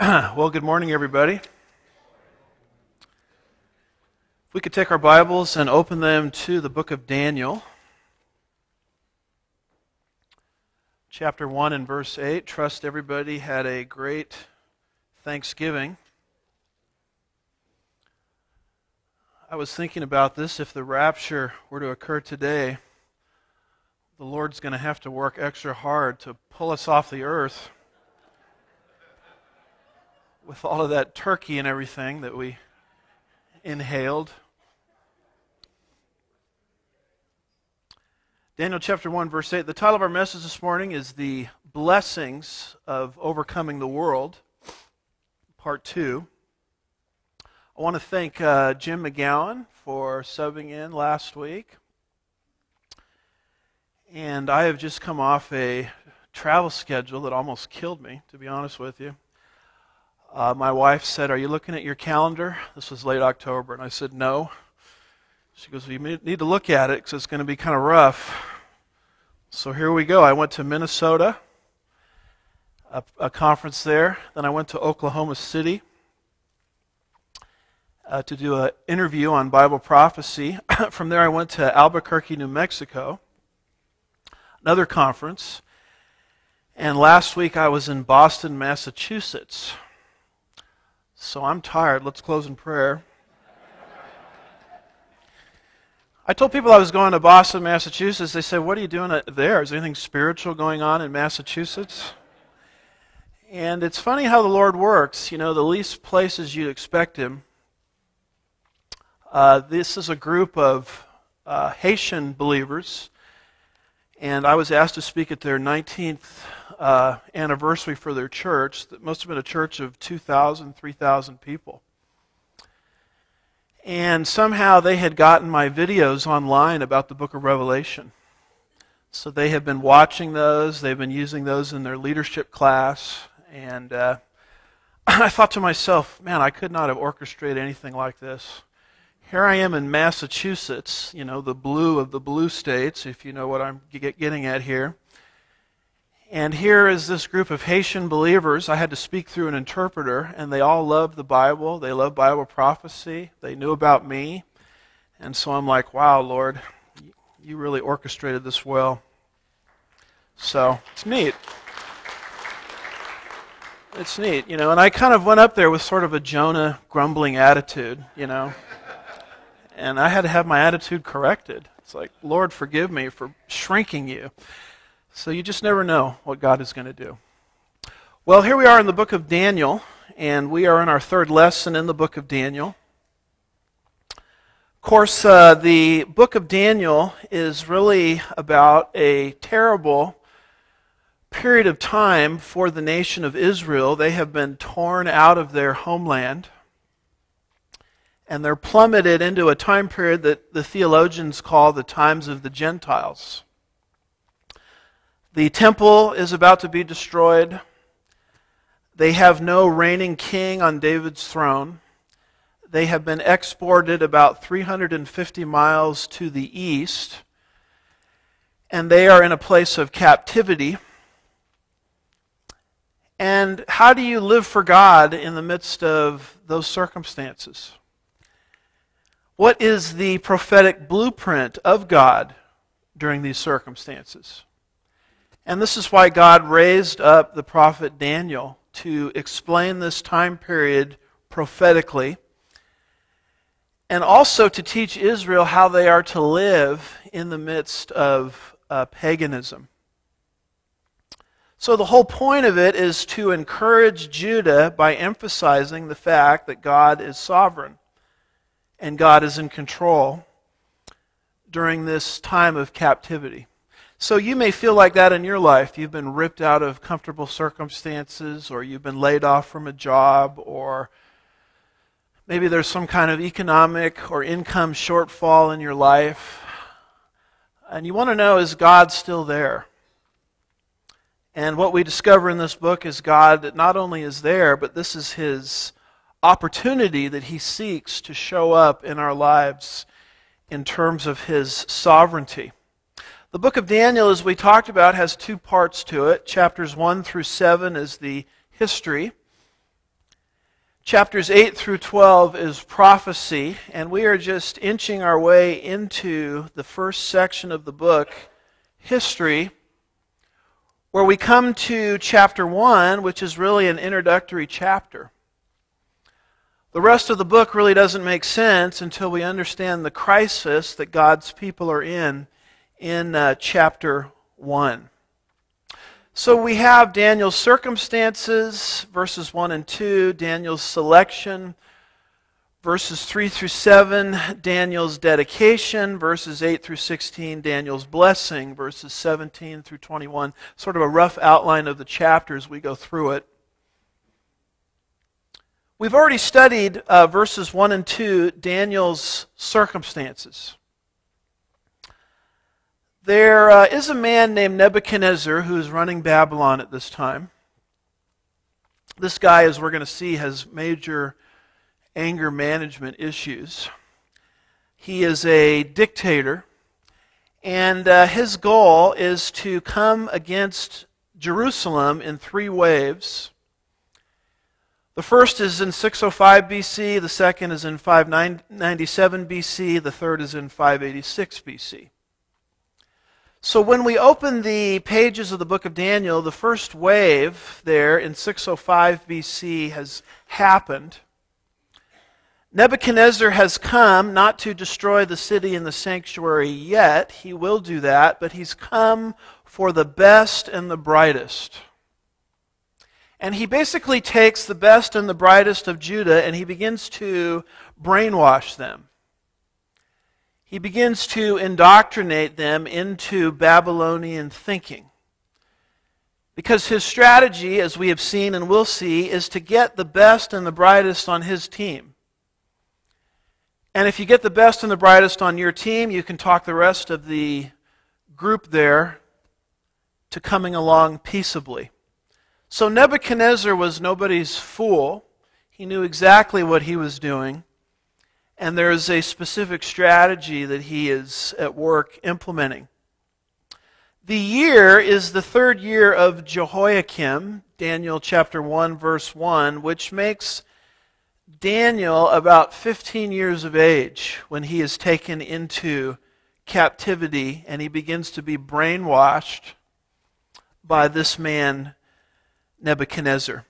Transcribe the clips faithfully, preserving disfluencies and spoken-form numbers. Well, good morning, everybody. If we could take our Bibles and open them to the book of Daniel, chapter one and verse eight. Trust everybody had a great Thanksgiving. I was thinking about this. If the rapture were to occur today, the Lord's going to have to work extra hard to pull us off the earth. With all of that turkey and everything that we inhaled. Daniel chapter one, verse eight. The title of our message this morning is The Blessings of Overcoming the World, part two. I want to thank uh, Jim McGowan for subbing in last week. And I have just come off a travel schedule that almost killed me, to be honest with you. Uh, my wife said, "Are you looking at your calendar?" This was late October, and I said, "No." She goes, "Well, you need to look at it because it's going to be kind of rough." So here we go. I went to Minnesota, a, a conference there. Then I went to Oklahoma City uh, to do an interview on Bible prophecy. From there, I went to Albuquerque, New Mexico, another conference. And last week, I was in Boston, Massachusetts. So I'm tired. Let's close in prayer. I told people I was going to Boston, Massachusetts. They said, "What are you doing there? Is there anything spiritual going on in Massachusetts?" And it's funny how the Lord works. You know, the least places you'd expect Him. Uh, this is a group of uh, Haitian believers. And I was asked to speak at their nineteenth uh, anniversary for their church. That must have been a church of two thousand, three thousand people. And somehow they had gotten my videos online about the book of Revelation. So they have been watching those. They've been using those in their leadership class. And uh, I thought to myself, man, I could not have orchestrated anything like this. Here I am in Massachusetts, you know, the blue of the blue states, if you know what I'm getting at here. And here is this group of Haitian believers. I had to speak through an interpreter, and they all loved the Bible. They loved Bible prophecy. They knew about me. And so I'm like, wow, Lord, you really orchestrated this well. So it's neat. It's neat, you know. And I kind of went up there with sort of a Jonah grumbling attitude, you know. And I had to have my attitude corrected. It's like, Lord, forgive me for shrinking you. So you just never know what God is going to do. Well, here we are in the book of Daniel, and we are in our third lesson in the book of Daniel. Of course, uh, the book of Daniel is really about a terrible period of time for the nation of Israel. They have been torn out of their homeland. And they're plummeted into a time period that the theologians call the times of the Gentiles. The temple is about to be destroyed. They have no reigning king on David's throne. They have been exported about three hundred fifty miles to the east. And they are in a place of captivity. And how do you live for God in the midst of those circumstances? What is the prophetic blueprint of God during these circumstances? And this is why God raised up the prophet Daniel to explain this time period prophetically and also to teach Israel how they are to live in the midst of uh, paganism. So the whole point of it is to encourage Judah by emphasizing the fact that God is sovereign. And God is in control during this time of captivity. So you may feel like that in your life. You've been ripped out of comfortable circumstances, or you've been laid off from a job, or maybe there's some kind of economic or income shortfall in your life. And you want to know, is God still there? And what we discover in this book is God not only is there, but this is His opportunity that He seeks to show up in our lives in terms of His sovereignty. The book of Daniel, as we talked about, has two parts to it. Chapters one through seven is the history Chapters eight through twelve is prophecy, and we are just inching our way into the first section of the book, history, where we come to chapter one, which is really an introductory chapter. The rest of the book really doesn't make sense until we understand the crisis that God's people are in in uh, chapter one. So we have Daniel's circumstances, verses one and two, Daniel's selection, verses three through seven, Daniel's dedication, verses eight through sixteen, Daniel's blessing, verses seventeen through twenty-one. Sort of a rough outline of the chapters, we go through it. We've already studied uh, verses one and two, Daniel's circumstances. There uh, is a man named Nebuchadnezzar who is running Babylon at this time. This guy, as we're going to see, has major anger management issues. He is a dictator, and uh, his goal is to come against Jerusalem in three waves. The first is in six oh five B C, the second is in five ninety-seven B C, the third is in five eighty-six B C. So when we open the pages of the book of Daniel, the first wave there in six oh five B C has happened. Nebuchadnezzar has come not to destroy the city and the sanctuary yet. He will do that, but he's come for the best and the brightest. And he basically takes the best and the brightest of Judah and he begins to brainwash them. He begins to indoctrinate them into Babylonian thinking. Because his strategy, as we have seen and will see, is to get the best and the brightest on his team. And if you get the best and the brightest on your team, you can talk the rest of the group there to coming along peaceably. So Nebuchadnezzar was nobody's fool. He knew exactly what he was doing. And there is a specific strategy that he is at work implementing. The year is the third year of Jehoiakim, Daniel chapter one, verse one, which makes Daniel about fifteen years of age when he is taken into captivity and he begins to be brainwashed by this man, Nebuchadnezzar.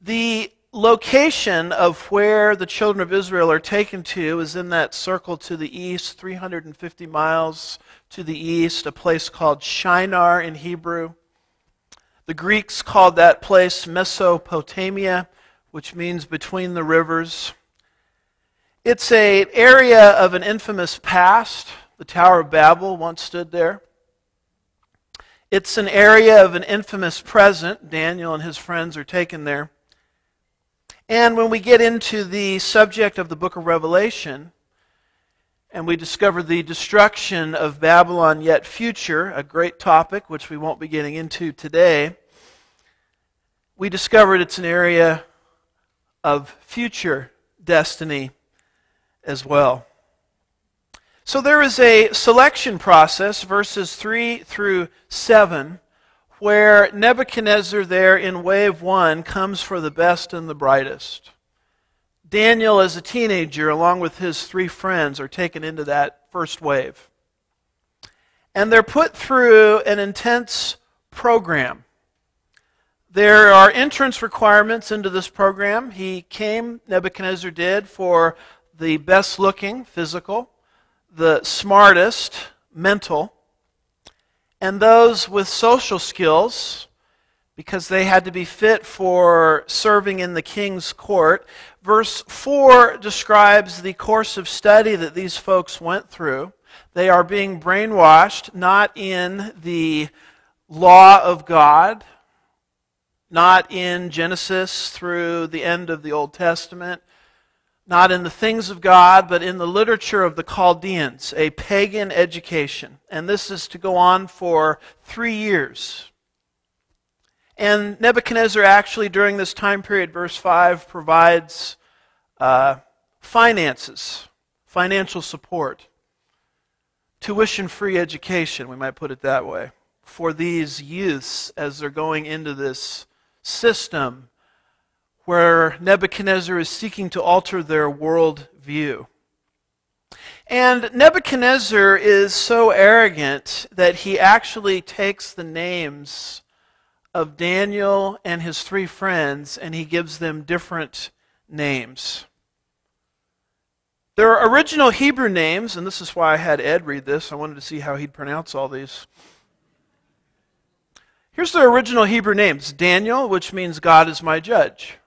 The location of where the children of Israel are taken to is in that circle to the east, three hundred fifty miles to the east, a place called Shinar in Hebrew. The Greeks called that place Mesopotamia, which means between the rivers. It's an area of an infamous past. The Tower of Babel once stood there. It's an area of an infamous present. Daniel and his friends are taken there. And when we get into the subject of the book of Revelation, and we discover the destruction of Babylon yet future, a great topic which we won't be getting into today, we discovered it's an area of future destiny as well. So there is a selection process, verses three through seven, where Nebuchadnezzar there in wave one comes for the best and the brightest. Daniel as a teenager along with his three friends are taken into that first wave. And they're put through an intense program. There are entrance requirements into this program. He came, Nebuchadnezzar did, for the best looking, physical, the smartest, mental, and those with social skills, because they had to be fit for serving in the king's court. Verse four describes the course of study that these folks went through. They are being brainwashed, not in the law of God, not in Genesis through the end of the Old Testament, not in the things of God, but in the literature of the Chaldeans, a pagan education. And this is to go on for three years. And Nebuchadnezzar actually, during this time period, verse five, provides uh, finances, financial support, tuition-free education, we might put it that way, for these youths as they're going into this system where Nebuchadnezzar is seeking to alter their world view. And Nebuchadnezzar is so arrogant that he actually takes the names of Daniel and his three friends and he gives them different names. Their original Hebrew names, and this is why I had Ed read this, I wanted to see how he'd pronounce all these. Here's their original Hebrew names: Daniel, which means God is my judge;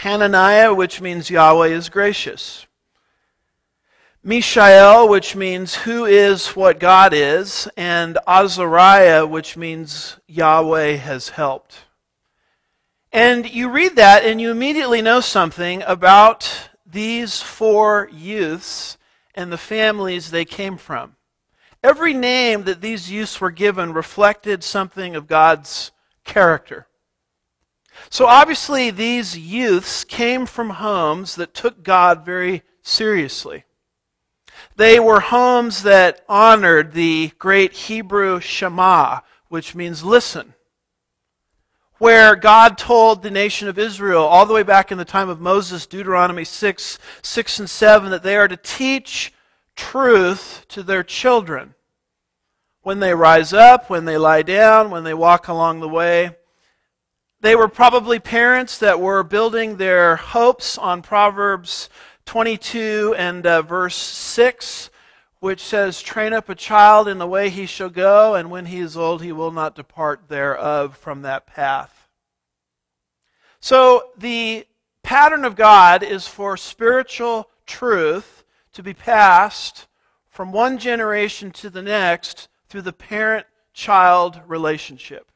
Hananiah, which means Yahweh is gracious; Mishael, which means who is what God is; and Azariah, which means Yahweh has helped. And you read that and you immediately know something about these four youths and the families they came from. Every name that these youths were given reflected something of God's character. So obviously these youths came from homes that took God very seriously. They were homes that honored the great Hebrew Shema, which means listen, where God told the nation of Israel all the way back in the time of Moses, Deuteronomy six, six and seven, that they are to teach truth to their children when they rise up, when they lie down, when they walk along the way. They were probably parents that were building their hopes on Proverbs twenty-two and uh, verse six, which says, "Train up a child in the way he shall go, and when he is old he will not depart thereof from that path." So the pattern of God is for spiritual truth to be passed from one generation to the next through the parent-child relationship.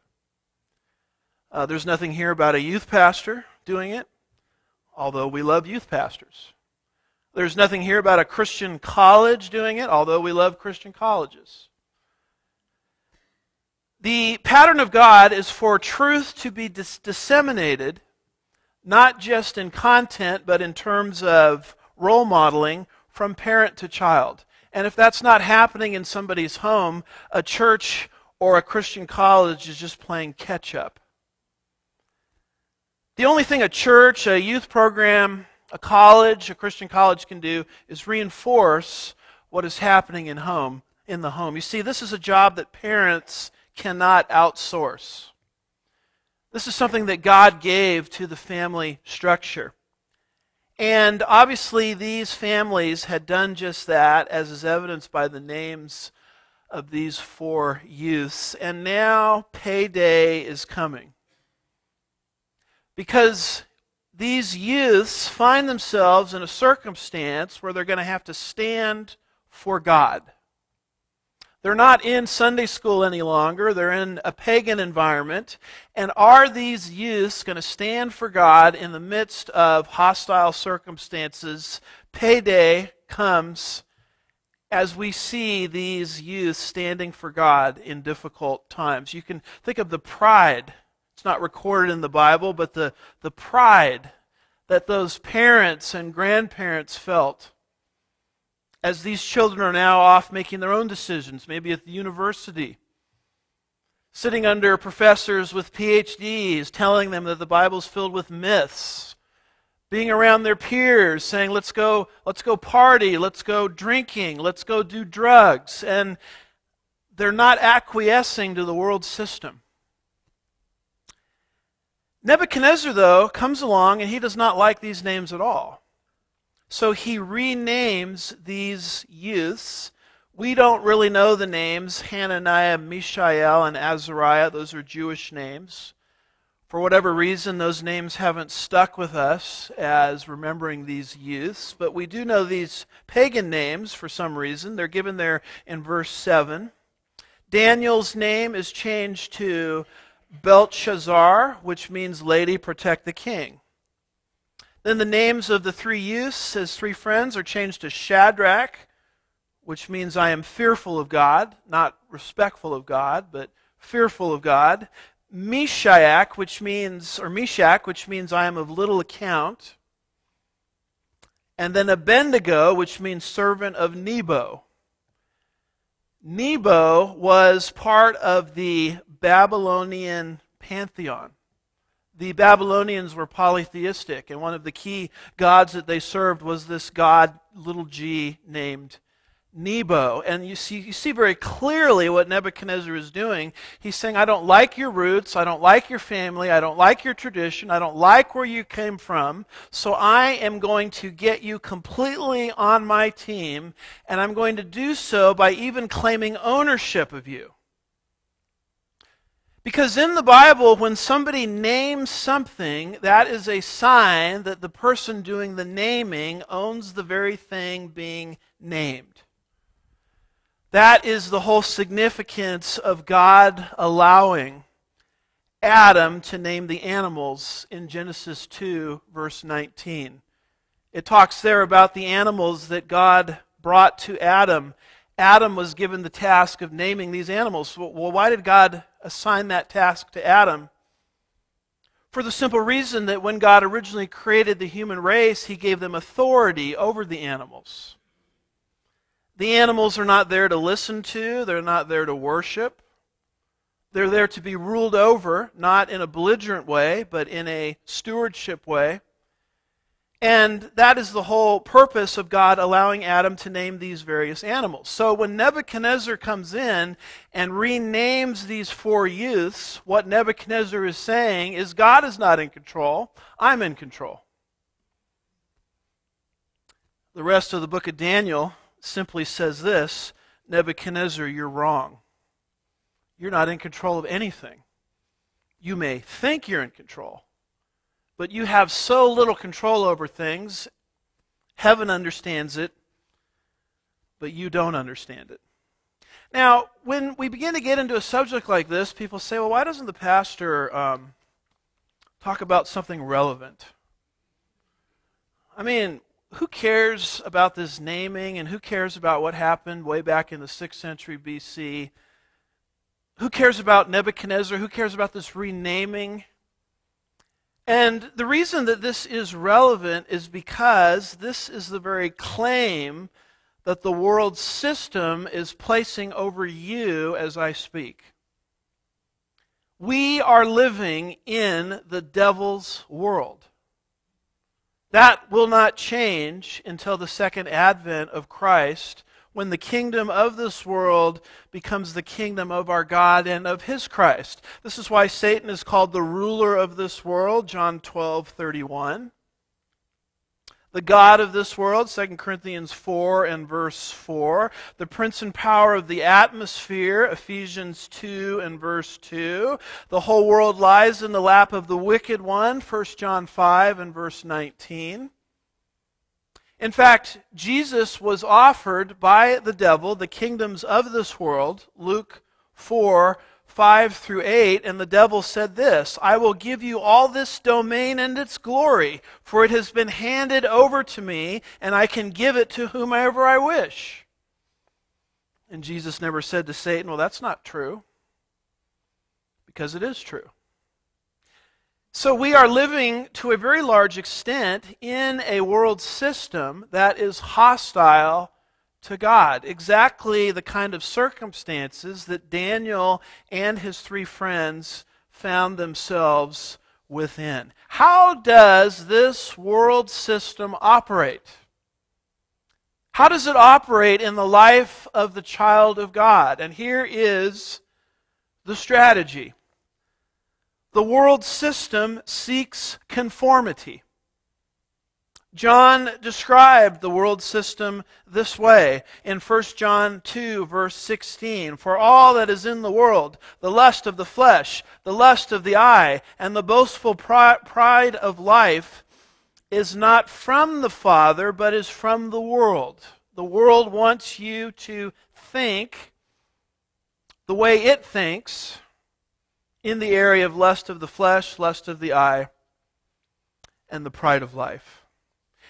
Uh, there's nothing here about a youth pastor doing it, although we love youth pastors. There's nothing here about a Christian college doing it, although we love Christian colleges. The pattern of God is for truth to be dis- disseminated, not just in content, but in terms of role modeling from parent to child. And if that's not happening in somebody's home, a church or a Christian college is just playing catch-up. The only thing a church, a youth program, a college, a Christian college can do is reinforce what is happening in home, in the home. You see, this is a job that parents cannot outsource. This is something that God gave to the family structure. And obviously these families had done just that, as is evidenced by the names of these four youths. And now payday is coming, because these youths find themselves in a circumstance where they're going to have to stand for God. They're not in Sunday school any longer. They're in a pagan environment. And are these youths going to stand for God in the midst of hostile circumstances? Payday comes as we see these youths standing for God in difficult times. You can think of the pride. It's not recorded in the Bible, but the, the pride that those parents and grandparents felt as these children are now off making their own decisions, maybe at the university, sitting under professors with P H Ds telling them that the Bible's filled with myths, being around their peers saying, let's go, let's go party, let's go drinking, let's go do drugs. And they're not acquiescing to the world system. Nebuchadnezzar, though, comes along and he does not like these names at all. So he renames these youths. We don't really know the names, Hananiah, Mishael, and Azariah. Those are Jewish names. For whatever reason, those names haven't stuck with us as remembering these youths. But we do know these pagan names for some reason. They're given there in verse seven. Daniel's name is changed to Belshazzar, which means lady, protect the king. Then the names of the three youths, his three friends, are changed to Shadrach, which means I am fearful of God, not respectful of God, but fearful of God. Meshach, which means, or Meshach, which means I am of little account. And then Abednego, which means servant of Nebo. Nebo was part of the Babylonian pantheon. The Babylonians were polytheistic, and one of the key gods that they served was this god, little g, named Nebo. And you see, you see very clearly what Nebuchadnezzar is doing. He's saying, I don't like your roots, I don't like your family, I don't like your tradition, I don't like where you came from, so I am going to get you completely on my team, and I'm going to do so by even claiming ownership of you. Because in the Bible, when somebody names something, that is a sign that the person doing the naming owns the very thing being named. That is the whole significance of God allowing Adam to name the animals in Genesis two, verse nineteen. It talks there about the animals that God brought to Adam. Adam was given the task of naming these animals. Well, why did God assign that task to Adam? For the simple reason that when God originally created the human race, he gave them authority over the animals. The animals are not there to listen to, they're not there to worship. They're there to be ruled over, not in a belligerent way, but in a stewardship way. And that is the whole purpose of God allowing Adam to name these various animals. So when Nebuchadnezzar comes in and renames these four youths, what Nebuchadnezzar is saying is God is not in control, I'm in control. The rest of the book of Daniel simply says this: Nebuchadnezzar, you're wrong. You're not in control of anything. You may think you're in control, but you have so little control over things. Heaven understands it, but you don't understand it. Now, when we begin to get into a subject like this, people say, well, why doesn't the pastor um, talk about something relevant? I mean, who cares about this naming, and who cares about what happened way back in the sixth century B C? Who cares about Nebuchadnezzar? Who cares about this renaming? And the reason that this is relevant is because this is the very claim that the world system is placing over you as I speak. We are living in the devil's world. That will not change until the second advent of Christ, when the kingdom of this world becomes the kingdom of our God and of his Christ. This is why Satan is called the ruler of this world, John twelve thirty-one. The god of this world, Second Corinthians four and verse four. The prince and power of the atmosphere, Ephesians two and verse two. The whole world lies in the lap of the wicked one, First John five and verse nineteen. In fact, Jesus was offered by the devil the kingdoms of this world, Luke four, five through eight, and the devil said this: I will give you all this domain and its glory, for it has been handed over to me, and I can give it to whomever I wish. And Jesus never said to Satan, well, that's not true, because it is true. So we are living, to a very large extent, in a world system that is hostile to God. Exactly the kind of circumstances that Daniel and his three friends found themselves within. How does this world system operate? How does it operate in the life of the child of God? And here is the strategy. The world system seeks conformity. John described the world system this way in First John two, verse sixteen. For all that is in the world, the lust of the flesh, the lust of the eye, and the boastful pride of life is not from the Father, but is from the world. The world wants you to think the way it thinks, in the area of lust of the flesh, lust of the eye, and the pride of life.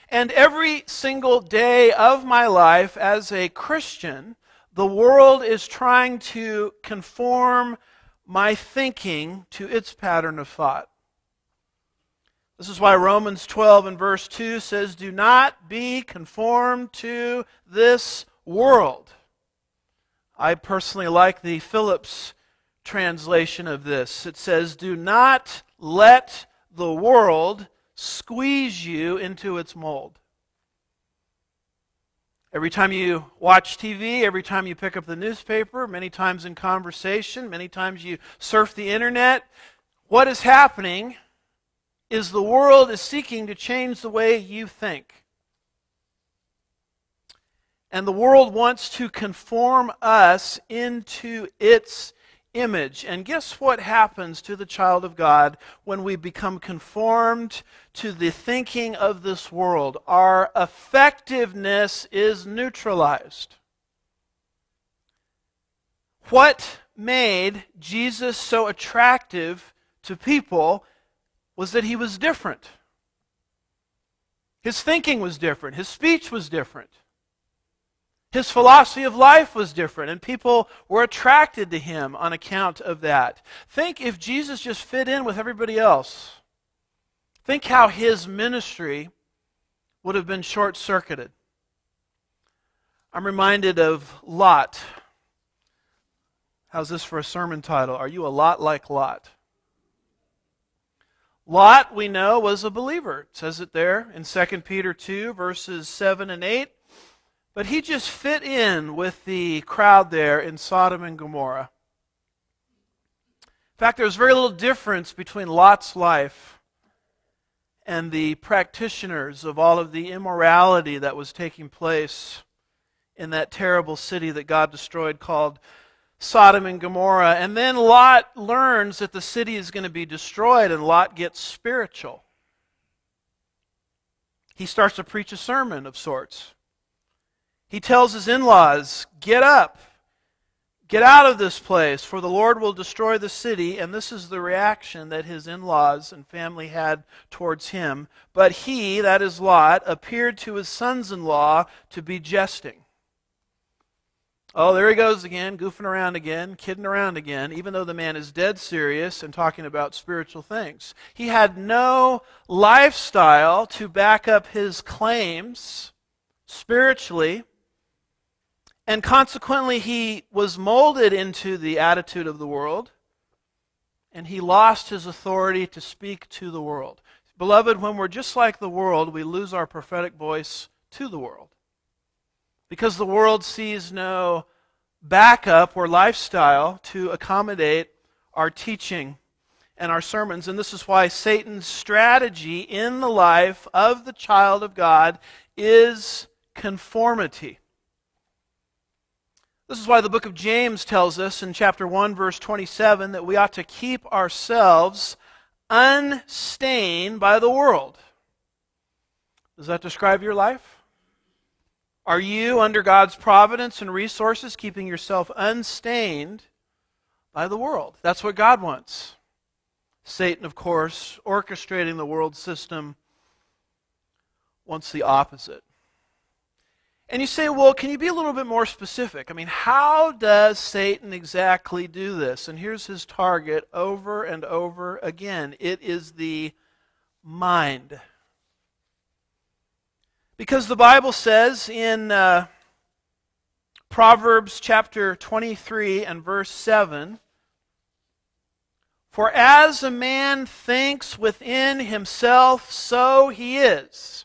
And every single day of my life as a Christian, the world is trying to conform my thinking to its pattern of thought. This is why Romans twelve and verse two says, do not be conformed to this world. I personally like the Phillips translation of this. It says, do not let the world squeeze you into its mold. Every time you watch T V, every time you pick up the newspaper, many times in conversation, many times you surf the internet, what is happening is the world is seeking to change the way you think. And the world wants to conform us into its image. And guess what happens to the child of God when we become conformed to the thinking of this world? Our effectiveness is neutralized. What made Jesus so attractive to people was that he was different. His thinking was different. His speech was different. His philosophy of life was different, and people were attracted to him on account of that. Think if Jesus just fit in with everybody else. Think how his ministry would have been short-circuited. I'm reminded of Lot. How's this for a sermon title? Are you a lot like Lot? Lot, we know, was a believer. It says it there in Second Peter two, verses seven and eight. But he just fit in with the crowd there in Sodom and Gomorrah. In fact, there's very little difference between Lot's life and the practitioners of all of the immorality that was taking place in that terrible city that God destroyed called Sodom and Gomorrah. And then Lot learns that the city is going to be destroyed, and Lot gets spiritual. He starts to preach a sermon of sorts. He tells his in-laws, get up, get out of this place, for the Lord will destroy the city. And this is the reaction that his in-laws and family had towards him. But he, that is Lot, appeared to his sons-in-law to be jesting. Oh, there he goes again, goofing around again, kidding around again, even though the man is dead serious and talking about spiritual things. He had no lifestyle to back up his claims spiritually. And consequently, he was molded into the attitude of the world, and he lost his authority to speak to the world. Beloved, when we're just like the world, we lose our prophetic voice to the world, because the world sees no backup or lifestyle to accommodate our teaching and our sermons. And this is why Satan's strategy in the life of the child of God is conformity. This is why the book of James tells us in chapter one, verse twenty-seven, that we ought to keep ourselves unstained by the world. Does that describe your life? Are you, under God's providence and resources, keeping yourself unstained by the world? That's what God wants. Satan, of course, orchestrating the world system, wants the opposite. And you say, well, can you be a little bit more specific? I mean, how does Satan exactly do this? And here's his target over and over again. It is the mind. Because the Bible says in uh, Proverbs chapter twenty-three and verse seven, for as a man thinks within himself, so he is.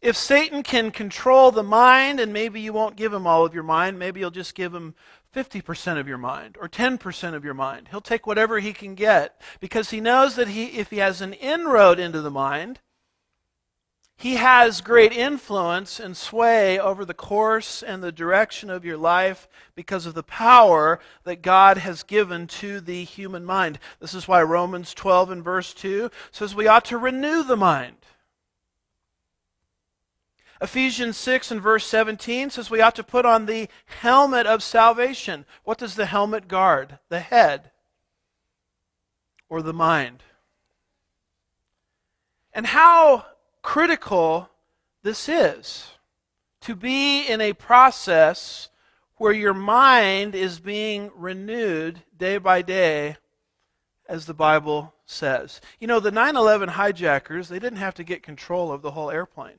If Satan can control the mind, and maybe you won't give him all of your mind, maybe you'll just give him fifty percent of your mind or ten percent of your mind. He'll take whatever he can get, because he knows that he, if he has an inroad into the mind, he has great influence and sway over the course and the direction of your life because of the power that God has given to the human mind. This is why Romans twelve and verse two says we ought to renew the mind. Ephesians six and verse seventeen says we ought to put on the helmet of salvation. What does the helmet guard? The head or the mind. And how critical this is to be in a process where your mind is being renewed day by day, as the Bible says. You know, the nine eleven hijackers, they didn't have to get control of the whole airplane.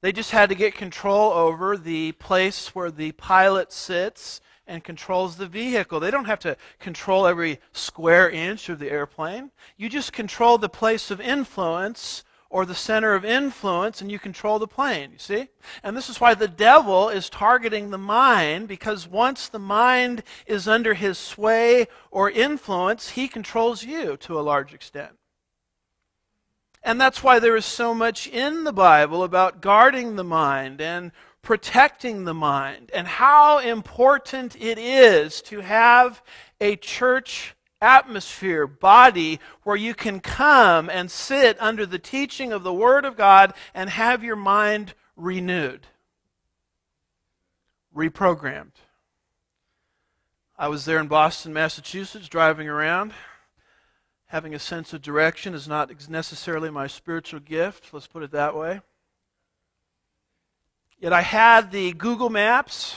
They just had to get control over the place where the pilot sits and controls the vehicle. They don't have to control every square inch of the airplane. You just control the place of influence or the center of influence, and you control the plane, you see? And this is why the devil is targeting the mind, because once the mind is under his sway or influence, he controls you to a large extent. And that's why there is so much in the Bible about guarding the mind and protecting the mind, and how important it is to have a church atmosphere, body, where you can come and sit under the teaching of the Word of God and have your mind renewed, reprogrammed. I was there in Boston, Massachusetts, driving around. Having a sense of direction is not necessarily my spiritual gift, let's put it that way. Yet I had the Google Maps,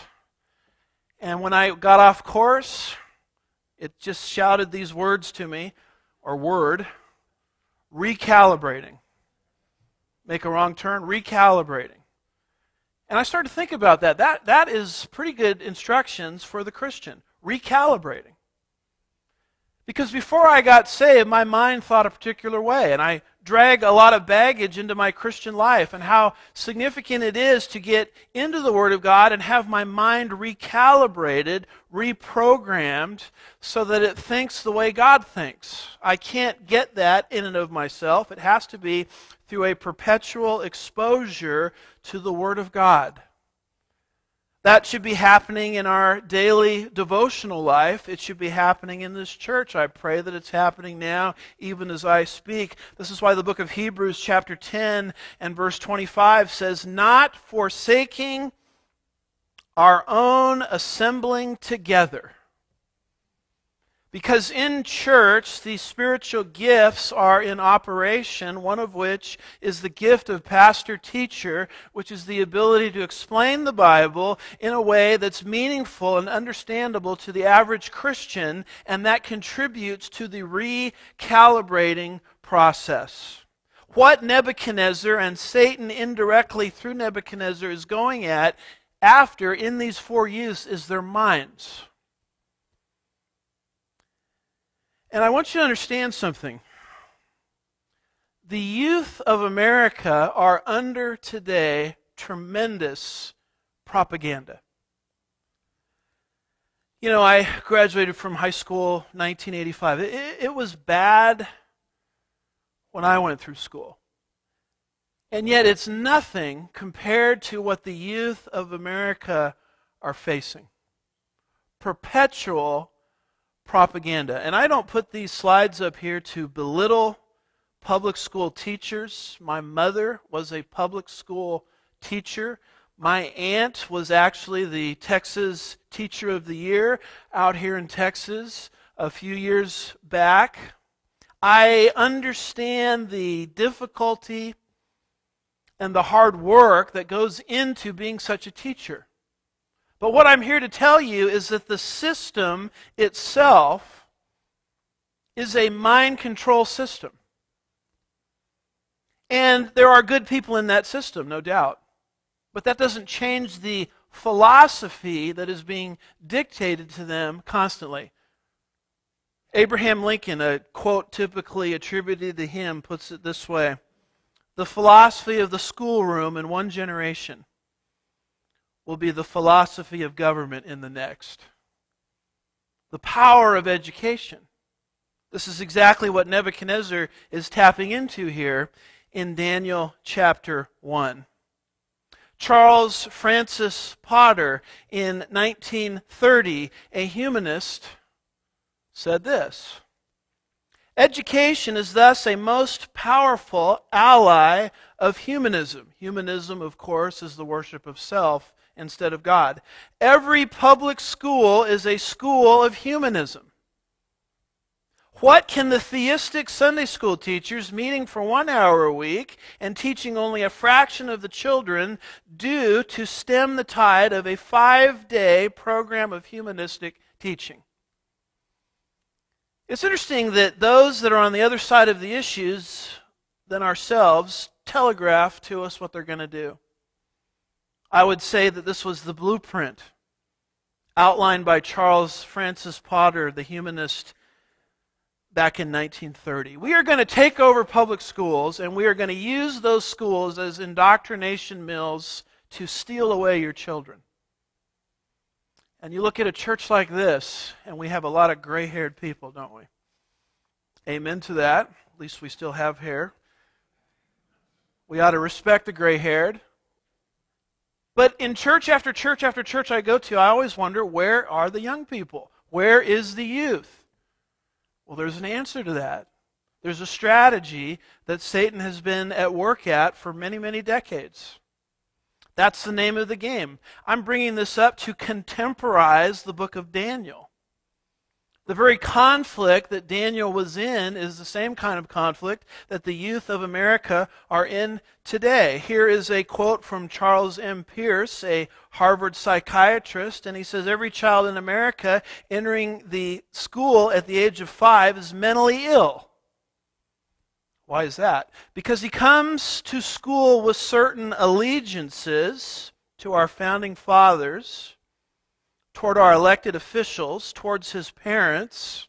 and when I got off course, it just shouted these words to me, or word, recalibrating. Make a wrong turn, recalibrating. And I started to think about that. That, that is pretty good instructions for the Christian, recalibrating. Because before I got saved, my mind thought a particular way, and I drag a lot of baggage into my Christian life, and how significant it is to get into the Word of God and have my mind recalibrated, reprogrammed, so that it thinks the way God thinks. I can't get that in and of myself. It has to be through a perpetual exposure to the Word of God. That should be happening in our daily devotional life. It should be happening in this church. I pray that it's happening now, even as I speak. This is why the book of Hebrews chapter ten and verse twenty-five says, "Not forsaking our own assembling together." Because in church, these spiritual gifts are in operation, one of which is the gift of pastor-teacher, which is the ability to explain the Bible in a way that's meaningful and understandable to the average Christian, and that contributes to the recalibrating process. What Nebuchadnezzar and Satan indirectly through Nebuchadnezzar is going at after in these four youths is their minds. And I want you to understand something. The youth of America are under today tremendous propaganda. You know, I graduated from high school in nineteen eighty-five. It, it was bad when I went through school. And yet it's nothing compared to what the youth of America are facing. Perpetual propaganda. And I don't put these slides up here to belittle public school teachers. My mother was a public school teacher. My aunt was actually the Texas Teacher of the Year out here in Texas a few years back. I understand the difficulty and the hard work that goes into being such a teacher. But what I'm here to tell you is that the system itself is a mind control system. And there are good people in that system, no doubt. But that doesn't change the philosophy that is being dictated to them constantly. Abraham Lincoln, a quote typically attributed to him, puts it this way: "The philosophy of the schoolroom in one generation will be the philosophy of government in the next." The power of education. This is exactly what Nebuchadnezzar is tapping into here in Daniel chapter one. Charles Francis Potter in nineteen thirty, a humanist, said this: "Education is thus a most powerful ally of humanism." Humanism, of course, is the worship of self instead of God. "Every public school is a school of humanism. What can the theistic Sunday school teachers meeting for one hour a week and teaching only a fraction of the children do to stem the tide of a five-day program of humanistic teaching?" It's interesting that those that are on the other side of the issues than ourselves telegraph to us what they're going to do. I would say that this was the blueprint outlined by Charles Francis Potter, the humanist, back in nineteen thirty. We are going to take over public schools, and we are going to use those schools as indoctrination mills to steal away your children. And you look at a church like this, and we have a lot of gray-haired people, don't we? Amen to that. At least we still have hair. We ought to respect the gray-haired. But in church after church after church I go to, I always wonder, where are the young people? Where is the youth? Well, there's an answer to that. There's a strategy that Satan has been at work at for many, many decades. That's the name of the game. I'm bringing this up to contemporize the book of Daniel. The very conflict that Daniel was in is the same kind of conflict that the youth of America are in today. Here is a quote from Charles M. Pierce, a Harvard psychiatrist, and he says, "Every child in America entering the school at the age of five is mentally ill." Why is that? Because he comes to school with certain allegiances to our founding fathers, toward our elected officials, towards his parents,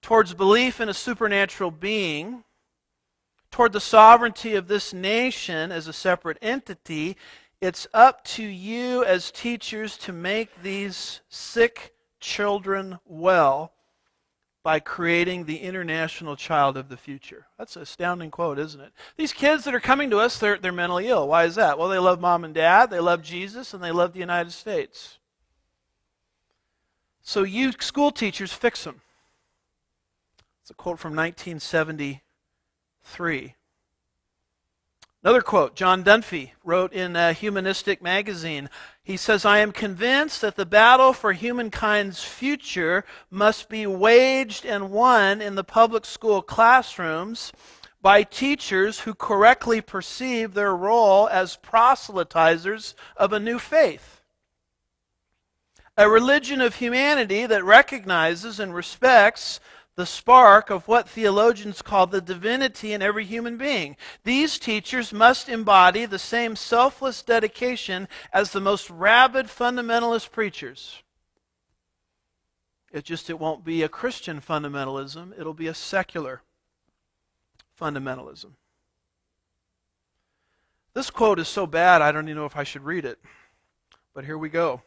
towards belief in a supernatural being, toward the sovereignty of this nation as a separate entity. It's up to you as teachers to make these sick children well by creating the international child of the future. That's an astounding quote, isn't it? These kids that are coming to us, they're, they're mentally ill. Why is that? Well, they love mom and dad, they love Jesus, and they love the United States. So you school teachers, fix them. It's a quote from nineteen seventy-three. Another quote, John Dunphy wrote in a Humanistic magazine. He says, "I am convinced that the battle for humankind's future must be waged and won in the public school classrooms by teachers who correctly perceive their role as proselytizers of a new faith. A religion of humanity that recognizes and respects the spark of what theologians call the divinity in every human being. These teachers must embody the same selfless dedication as the most rabid fundamentalist preachers." It's just it won't be a Christian fundamentalism, it'll be a secular fundamentalism. This quote is so bad I don't even know if I should read it, but here we go.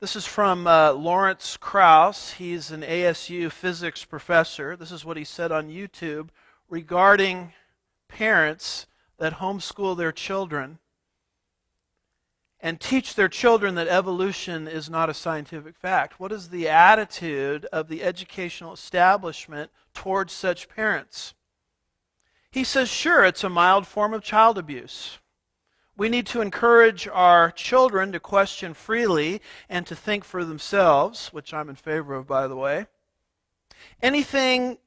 This is from uh, Lawrence Krauss. He's an A S U physics professor. This is what he said on YouTube regarding parents that homeschool their children and teach their children that evolution is not a scientific fact. What is the attitude of the educational establishment towards such parents? He says, "Sure, it's a mild form of child abuse. We need to encourage our children to question freely and to think for themselves," which I'm in favor of, by the way. "Anything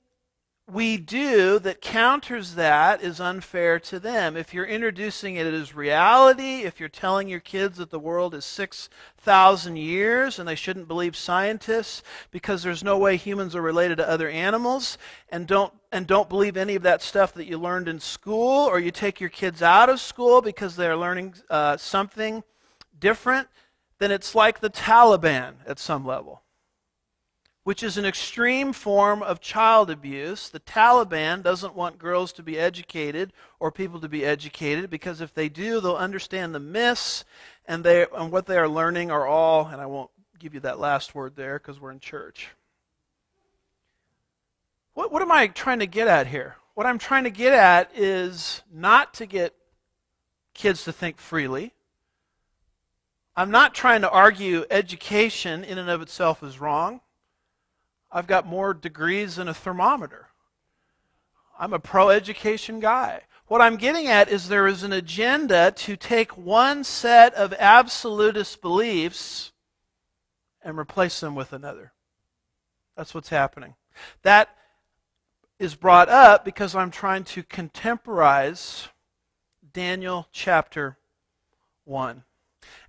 we do that counters that is unfair to them. If you're introducing it as reality, if you're telling your kids that the world is six thousand years and they shouldn't believe scientists because there's no way humans are related to other animals, and don't and don't believe any of that stuff that you learned in school, or you take your kids out of school because they're learning uh, something different, then it's like the Taliban at some level, which is an extreme form of child abuse. The Taliban doesn't want girls to be educated or people to be educated, because if they do, they'll understand the myths, and they and what they are learning are all," and I won't give you that last word there because we're in church. What, what am I trying to get at here? What I'm trying to get at is not to get kids to think freely. I'm not trying to argue education in and of itself is wrong. I've got more degrees than a thermometer. I'm a pro-education guy. What I'm getting at is there is an agenda to take one set of absolutist beliefs and replace them with another. That's what's happening. That is brought up because I'm trying to contemporize Daniel chapter one.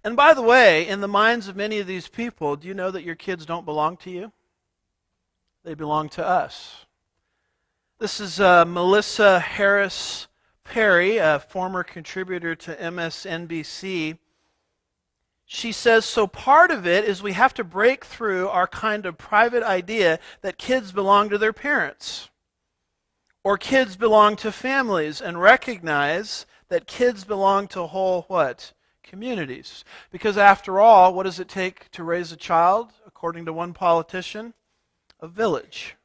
And by the way, in the minds of many of these people, do you know that your kids don't belong to you? They belong to us. This is uh, Melissa Harris Perry, a former contributor to M S N B C. She says, so part of it is we have to break through our kind of private idea that kids belong to their parents, or kids belong to families, and recognize that kids belong to whole what? Communities. Because after all, what does it take to raise a child, according to one politician? A village.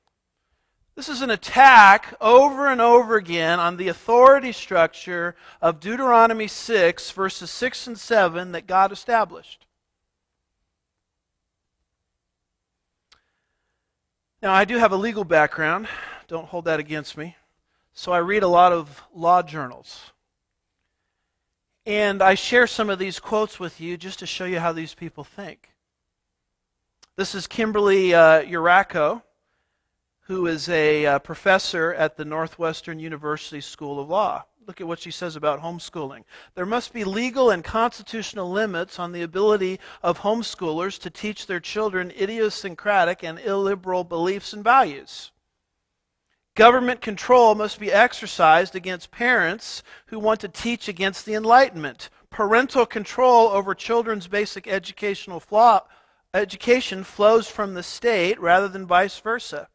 This is an attack over and over again on the authority structure of Deuteronomy six, verses six and seven that God established. Now, I do have a legal background. Don't hold that against me. So I read a lot of law journals. And I share some of these quotes with you just to show you how these people think. This is Kimberly uh, Uraco, who is a uh, professor at the Northwestern University School of Law. Look at what she says about homeschooling. There must be legal and constitutional limits on the ability of homeschoolers to teach their children idiosyncratic and illiberal beliefs and values. Government control must be exercised against parents who want to teach against the Enlightenment. Parental control over children's basic educational flaw, education flows from the state rather than vice versa.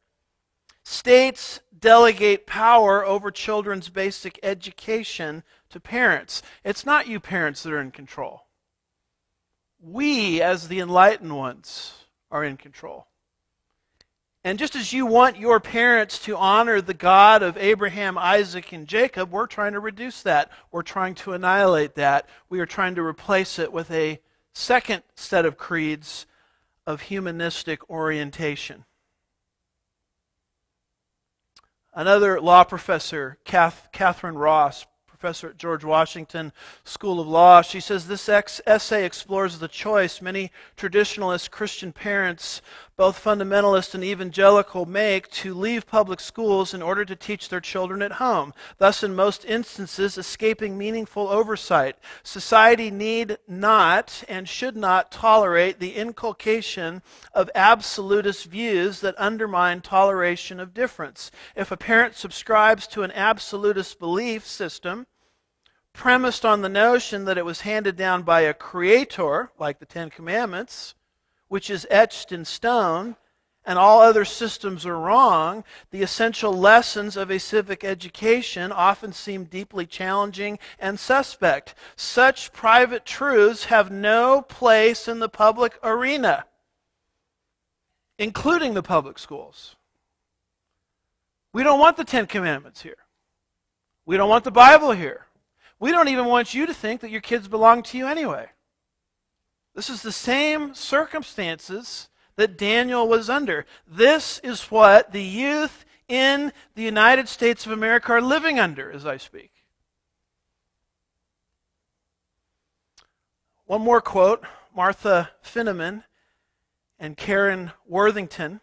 States delegate power over children's basic education to parents. It's not you parents that are in control. We, as the enlightened ones, are in control. And just as you want your parents to honor the God of Abraham, Isaac, and Jacob, we're trying to reduce that. We're trying to annihilate that. We are trying to replace it with a second set of creeds of humanistic orientation. Another law professor, Kath, Catherine Ross, professor at George Washington School of Law, she says this ex- essay explores the choice many traditionalist Christian parents, both fundamentalist and evangelical, make to leave public schools in order to teach their children at home, thus in most instances escaping meaningful oversight. Society need not and should not tolerate the inculcation of absolutist views that undermine toleration of difference. If a parent subscribes to an absolutist belief system premised on the notion that it was handed down by a creator, like the Ten Commandments, which is etched in stone, and all other systems are wrong, the essential lessons of a civic education often seem deeply challenging and suspect. Such private truths have no place in the public arena, including the public schools. We don't want the Ten Commandments here. We don't want the Bible here. We don't even want you to think that your kids belong to you anyway. This is the same circumstances that Daniel was under. This is what the youth in the United States of America are living under as I speak. One more quote, Martha Finneman and Karen Worthington,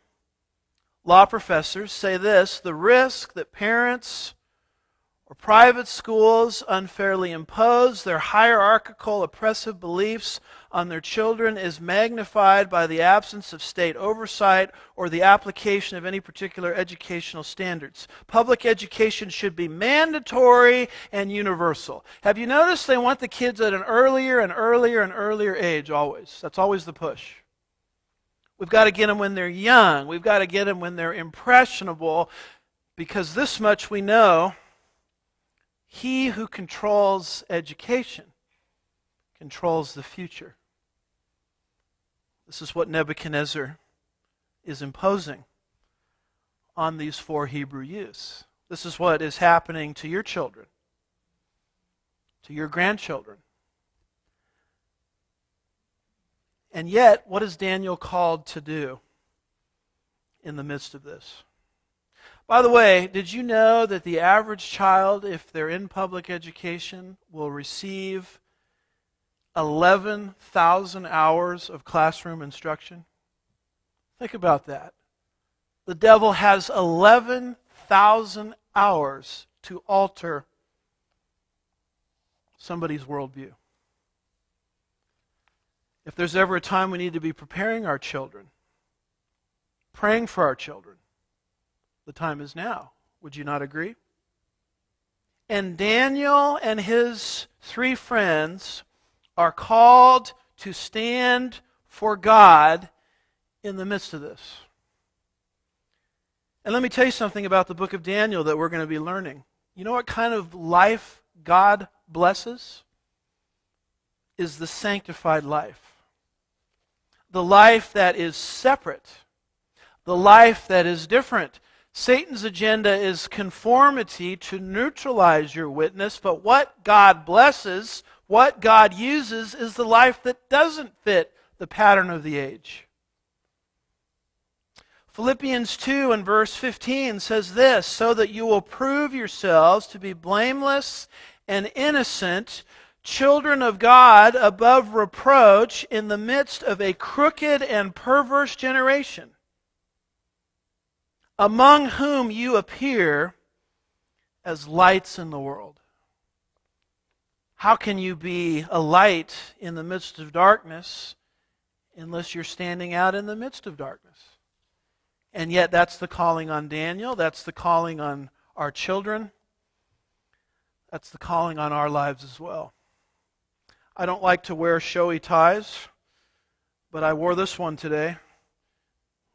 law professors, say this: the risk that parents or private schools unfairly impose their hierarchical, oppressive beliefs on their children is magnified by the absence of state oversight or the application of any particular educational standards. Public education should be mandatory and universal. Have you noticed they want the kids at an earlier and earlier and earlier age always? That's always the push. We've got to get them when they're young. We've got to get them when they're impressionable, because this much we know: he who controls education controls the future. This is what Nebuchadnezzar is imposing on these four Hebrew youths. This is what is happening to your children, to your grandchildren. And yet, what is Daniel called to do in the midst of this? By the way, did you know that the average child, if they're in public education, will receive eleven thousand hours of classroom instruction? Think about that. The devil has eleven thousand hours to alter somebody's worldview. If there's ever a time we need to be preparing our children, praying for our children, the time is now. Would you not agree? And Daniel and his three friends are called to stand for God in the midst of this. And let me tell you something about the book of Daniel that we're going to be learning. You know what kind of life God blesses? Is the sanctified life. The life that is separate. The life that is different. Satan's agenda is conformity to neutralize your witness, but what God blesses, what God uses, is the life that doesn't fit the pattern of the age. Philippians two and verse fifteen says this, so that you will prove yourselves to be blameless and innocent, children of God above reproach in the midst of a crooked and perverse generation, among whom you appear as lights in the world. How can you be a light in the midst of darkness unless you're standing out in the midst of darkness? And yet that's the calling on Daniel. That's the calling on our children. That's the calling on our lives as well. I don't like to wear showy ties, but I wore this one today.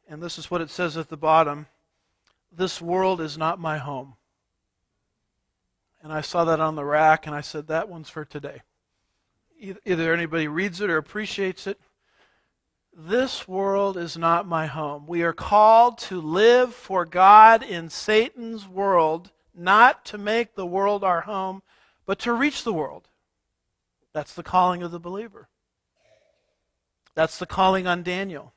And this is what it says at the bottom. This world is not my home. And I saw that on the rack, and I said, that one's for today. Either anybody reads it or appreciates it. This world is not my home. We are called to live for God in Satan's world, not to make the world our home, but to reach the world. That's the calling of the believer. That's the calling on Daniel.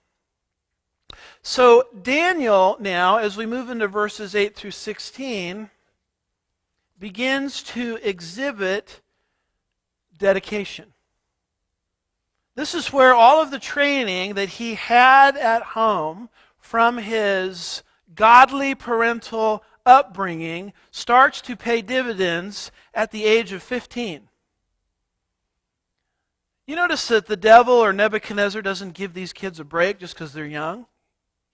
So Daniel now, as we move into verses eight through sixteen, begins to exhibit dedication. This is where all of the training that he had at home from his godly parental upbringing starts to pay dividends at the age of fifteen. You notice that the devil or Nebuchadnezzar doesn't give these kids a break just because they're young.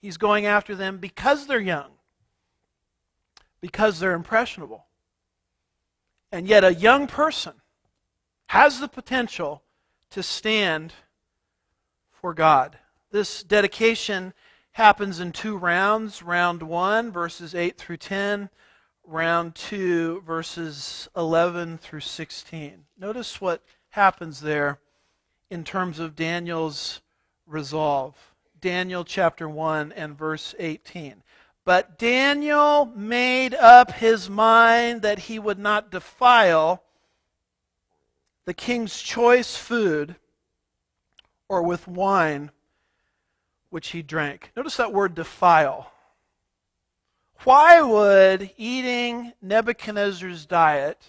He's going after them because they're young, because they're impressionable. And yet a young person has the potential to stand for God. This dedication happens in two rounds. Round one, verses eight through ten. Round two, verses eleven through sixteen. Notice what happens there in terms of Daniel's resolve. Daniel chapter one and verse eighteen. But Daniel made up his mind that he would not defile the king's choice food or with wine which he drank. Notice that word defile. Why would eating Nebuchadnezzar's diet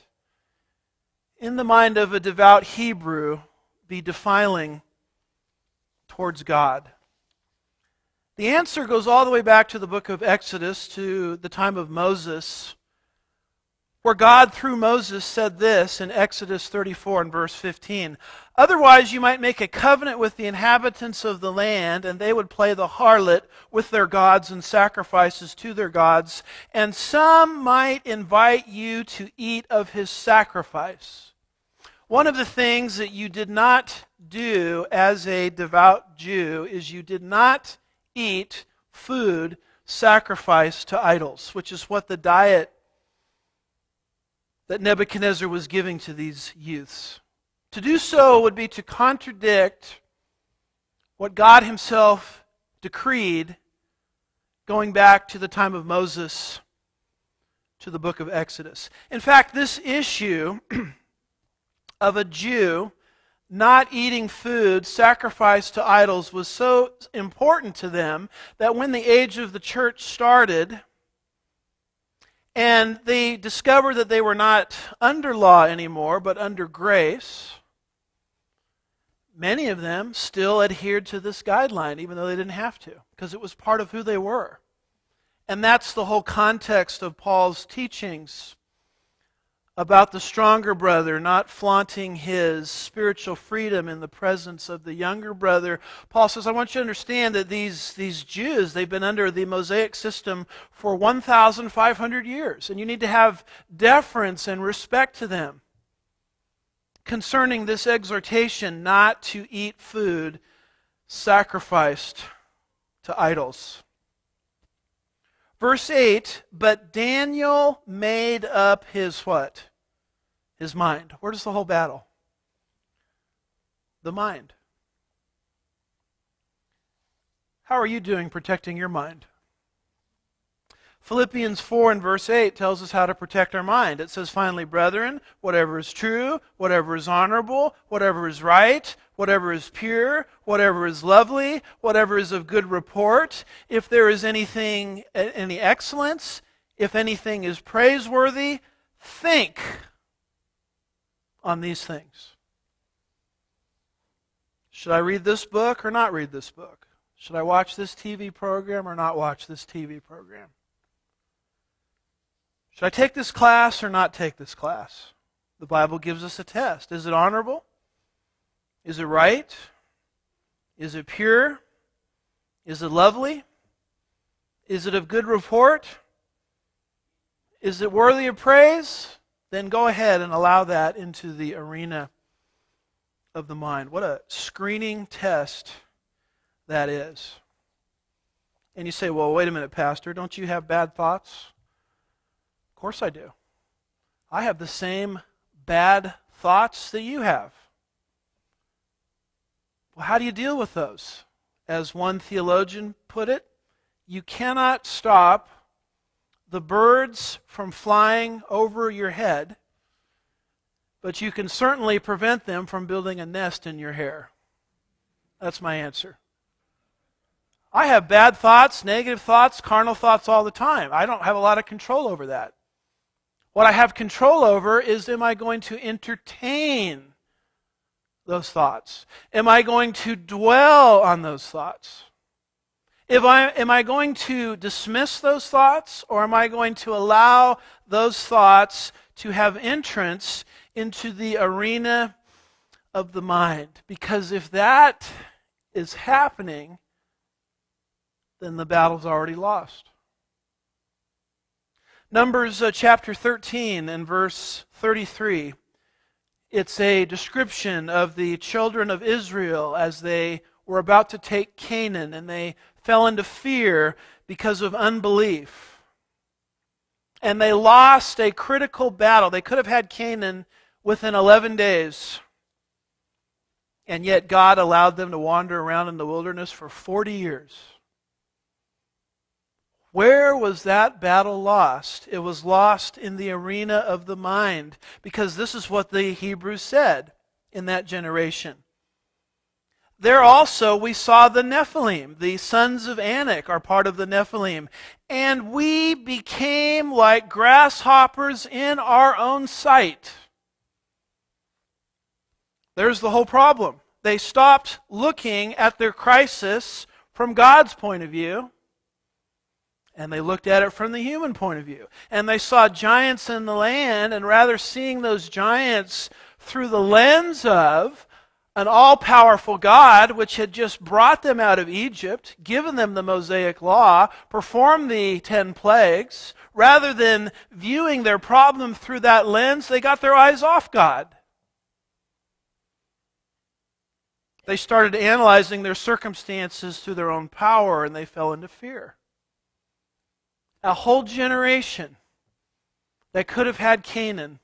in the mind of a devout Hebrew be defiling towards God? The answer goes all the way back to the book of Exodus, to the time of Moses, where God, through Moses, said this in Exodus thirty-four and verse fifteen. Otherwise you might make a covenant with the inhabitants of the land, and they would play the harlot with their gods and sacrifices to their gods, and some might invite you to eat of his sacrifice. One of the things that you did not do as a devout Jew is you did not eat food sacrificed to idols, which is what the diet that Nebuchadnezzar was giving to these youths. To do so would be to contradict what God himself decreed going back to the time of Moses to the book of Exodus. In fact, this issue of a Jew not eating food sacrificed to idols was so important to them that when the age of the church started and they discovered that they were not under law anymore but under grace, many of them still adhered to this guideline even though they didn't have to because it was part of who they were. And that's the whole context of Paul's teachings about the stronger brother not flaunting his spiritual freedom in the presence of the younger brother. Paul says, I want you to understand that these, these Jews, they've been under the Mosaic system for fifteen hundred years, and you need to have deference and respect to them. concerning this exhortation not to eat food sacrificed to idols. Verse eight, but Daniel made up his what? His mind. Where does the whole battle? The mind. How are you doing protecting your mind? Philippians four and verse eight tells us how to protect our mind. It says, finally, brethren, whatever is true, whatever is honorable, whatever is right, whatever is pure, whatever is lovely, whatever is of good report, if there is anything, any excellence, if anything is praiseworthy, think on these things. Should I read this book or not read this book? Should I watch this T V program or not watch this T V program? Should I take this class or not take this class? The Bible gives us a test. Is it honorable? Is it right? Is it pure? Is it lovely? Is it of good report? Is it worthy of praise? Then go ahead and allow that into the arena of the mind. What a screening test that is. And you say, well, wait a minute, Pastor, don't you have bad thoughts? Of course I do. I have the same bad thoughts that you have. Well, how do you deal with those? As one theologian put it, you cannot stop the birds from flying over your head, but you can certainly prevent them from building a nest in your hair. That's my answer. I have bad thoughts, negative thoughts, carnal thoughts all the time. I don't have a lot of control over that. What I have control over is, am I going to entertain those thoughts? Am I going to dwell on those thoughts? If I, am I going to dismiss those thoughts, or am I going to allow those thoughts to have entrance into the arena of the mind? Because if that is happening, then the battle's already lost. Numbers uh, chapter thirteen and verse thirty-three, it's a description of the children of Israel as they were about to take Canaan, and they fell into fear because of unbelief. And they lost a critical battle. They could have had Canaan within eleven days, and yet God allowed them to wander around in the wilderness for forty years. Where was that battle lost? It was lost in the arena of the mind, because this is what the Hebrews said in that generation. There also we saw the Nephilim. The sons of Anak are part of the Nephilim. And we became like grasshoppers in our own sight. There's the whole problem. They stopped looking at their crisis from God's point of view, and they looked at it from the human point of view. And they saw giants in the land, and rather seeing those giants through the lens of an all-powerful God, which had just brought them out of Egypt, given them the Mosaic Law, performed the ten plagues, rather than viewing their problem through that lens, they got their eyes off God. They started analyzing their circumstances through their own power, and they fell into fear. A whole generation that could have had Canaan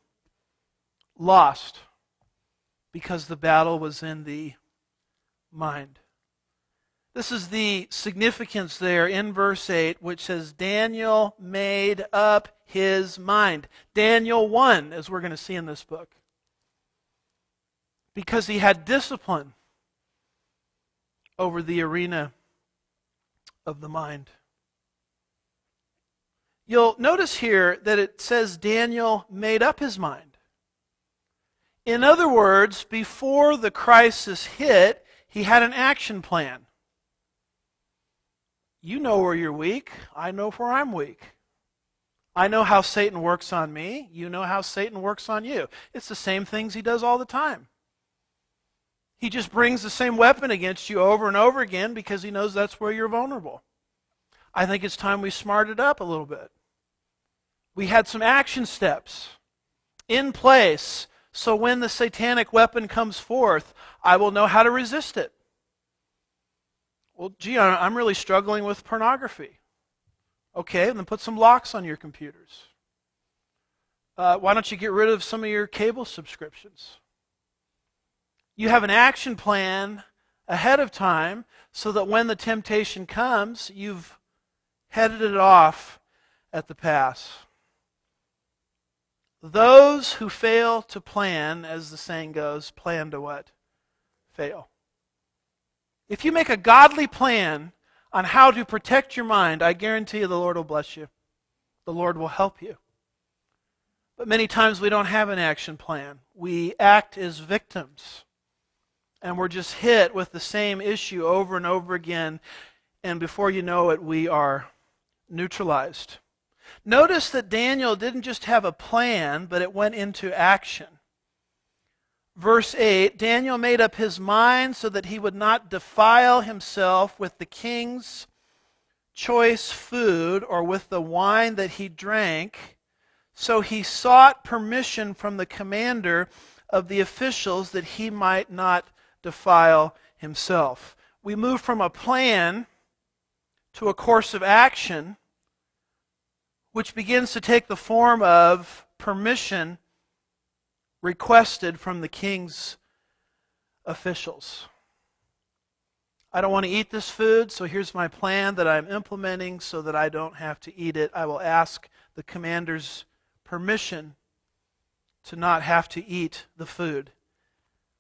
lost because the battle was in the mind. This is the significance there in verse eight, which says, Daniel made up his mind. Daniel won, as we're going to see in this book, because he had discipline over the arena of the mind. You'll notice here that it says Daniel made up his mind. In other words, before the crisis hit, he had an action plan. You know where you're weak. I know where I'm weak. I know how Satan works on me. You know how Satan works on you. It's the same things he does all the time. He just brings the same weapon against you over and over again because he knows that's where you're vulnerable. I think it's time we smarted up a little bit. We had some action steps in place So when the satanic weapon comes forth, I will know how to resist it. Well, gee, I'm really struggling with pornography. Okay, then put some locks on your computers. Uh, why don't you get rid of some of your cable subscriptions? You have an action plan ahead of time so that when the temptation comes, you've headed it off at the pass. Those who fail to plan, as the saying goes, plan to what? Fail. If you make a godly plan on how to protect your mind, I guarantee you the Lord will bless you. The Lord will help you. But many times we don't have an action plan. We act as victims. And we're just hit with the same issue over and over again. And before you know it, we are neutralized. Notice that Daniel didn't just have a plan, but it went into action. Verse eight, Daniel made up his mind so that he would not defile himself with the king's choice food or with the wine that he drank. So he sought permission from the commander of the officials that he might not defile himself. We move from a plan to a course of action, which begins to take the form of permission requested from the king's officials. I don't want to eat this food, so here's my plan that I'm implementing so that I don't have to eat it. I will ask the commander's permission to not have to eat the food.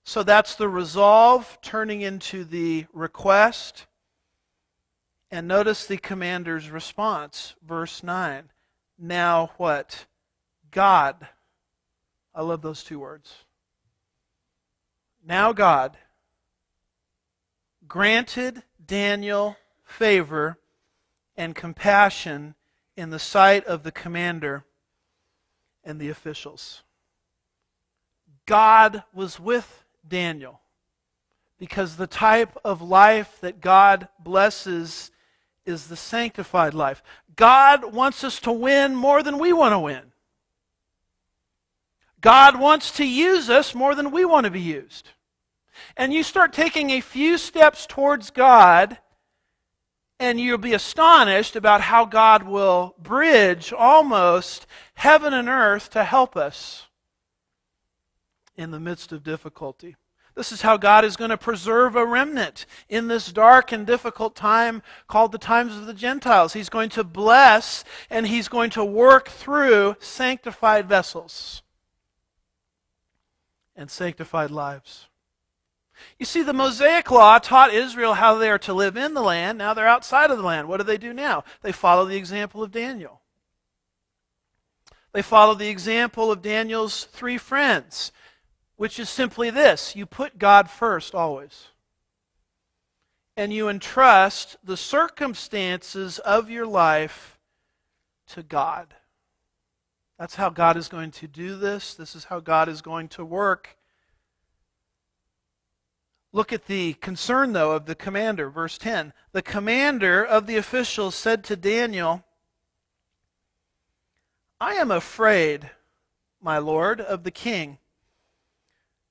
So that's the resolve turning into the request. And notice the commander's response, verse nine. Now what? God. I love those two words. Now God granted Daniel favor and compassion in the sight of the commander and the officials. God was with Daniel because the type of life that God blesses is the sanctified life. God wants us to win more than we want to win. God wants to use us more than we want to be used. And you start taking a few steps towards God, and you'll be astonished about how God will bridge almost heaven and earth to help us in the midst of difficulty. This is how God is going to preserve a remnant in this dark and difficult time called the times of the Gentiles. He's going to bless, and He's going to work through sanctified vessels and sanctified lives. You see, the Mosaic Law taught Israel how they are to live in the land. Now they're outside of the land. What do they do now? They follow the example of Daniel. They follow the example of Daniel's three friends, which is simply this: you put God first always. And you entrust the circumstances of your life to God. That's how God is going to do this. This is how God is going to work. Look at the concern, though, of the commander. Verse ten. The commander of the officials said to Daniel, I am afraid, my lord, of the king,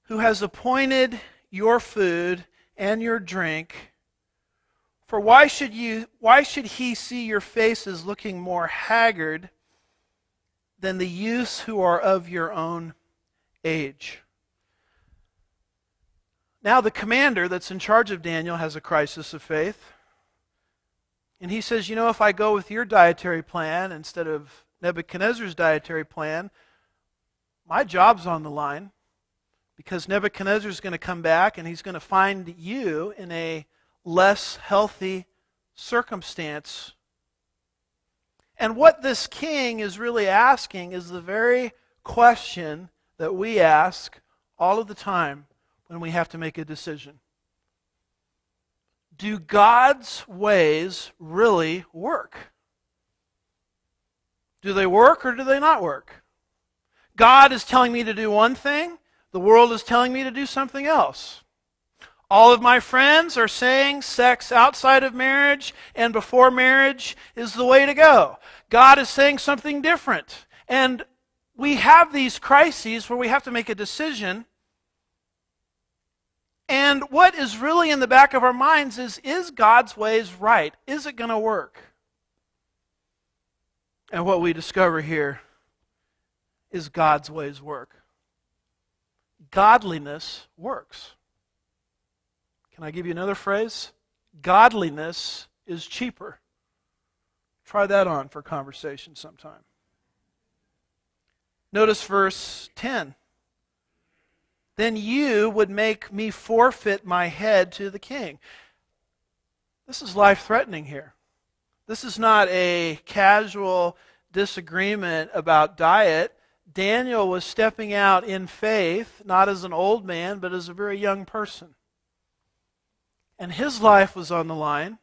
who has appointed your food and your drink. For why should you, why should he see your faces looking more haggard than the youths who are of your own age? Now the commander that's in charge of Daniel has a crisis of faith. And he says, you know, if I go with your dietary plan instead of Nebuchadnezzar's dietary plan, my job's on the line, because Nebuchadnezzar's going to come back and he's going to find you in a less healthy circumstance. And what this king is really asking is the very question that we ask all of the time when we have to make a decision. Do God's ways really work? Do they work or do they not work? God is telling me to do one thing. The world is telling me to do something else. All of my friends are saying sex outside of marriage and before marriage is the way to go. God is saying something different. And we have these crises where we have to make a decision. And what is really in the back of our minds is, is God's ways right? Is it going to work? And what we discover here is God's ways work. Godliness works. Can I give you another phrase? Godliness is cheaper. Try that on for conversation sometime. Notice verse ten. Then you would make me forfeit my head to the king. This is life-threatening here. This is not a casual disagreement about diet. Daniel was stepping out in faith, not as an old man, but as a very young person. And his life was on the line.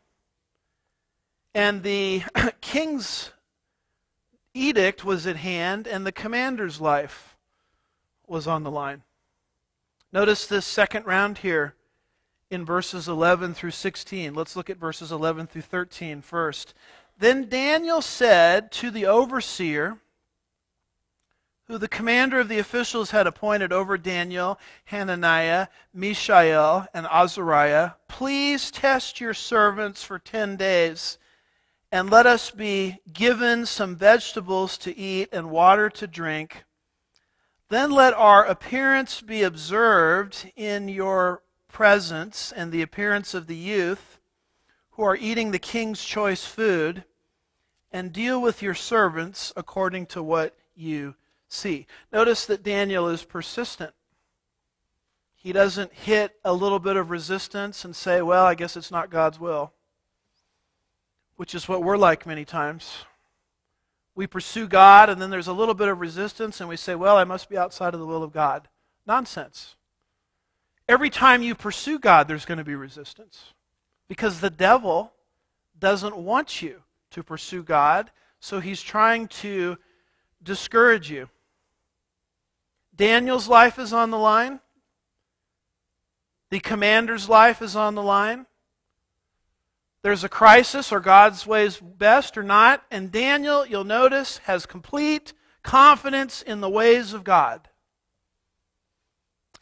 And the king's edict was at hand, and the commander's life was on the line. Notice this second round here in verses eleven through sixteen. Let's look at verses eleven through thirteen first. Then Daniel said to the overseer, who the commander of the officials had appointed over Daniel, Hananiah, Mishael, and Azariah, please test your servants for ten days, and let us be given some vegetables to eat and water to drink. Then let our appearance be observed in your presence and the appearance of the youth who are eating the king's choice food, and deal with your servants according to what you see. Notice that Daniel is persistent. He doesn't hit a little bit of resistance and say, well, I guess it's not God's will, which is what we're like many times. We pursue God, and then there's a little bit of resistance, and we say, well, I must be outside of the will of God. Nonsense. Every time you pursue God, there's going to be resistance, because the devil doesn't want you to pursue God, so he's trying to discourage you. Daniel's life is on the line. The commander's life is on the line. There's a crisis, or God's ways best or not, and Daniel, you'll notice, has complete confidence in the ways of God.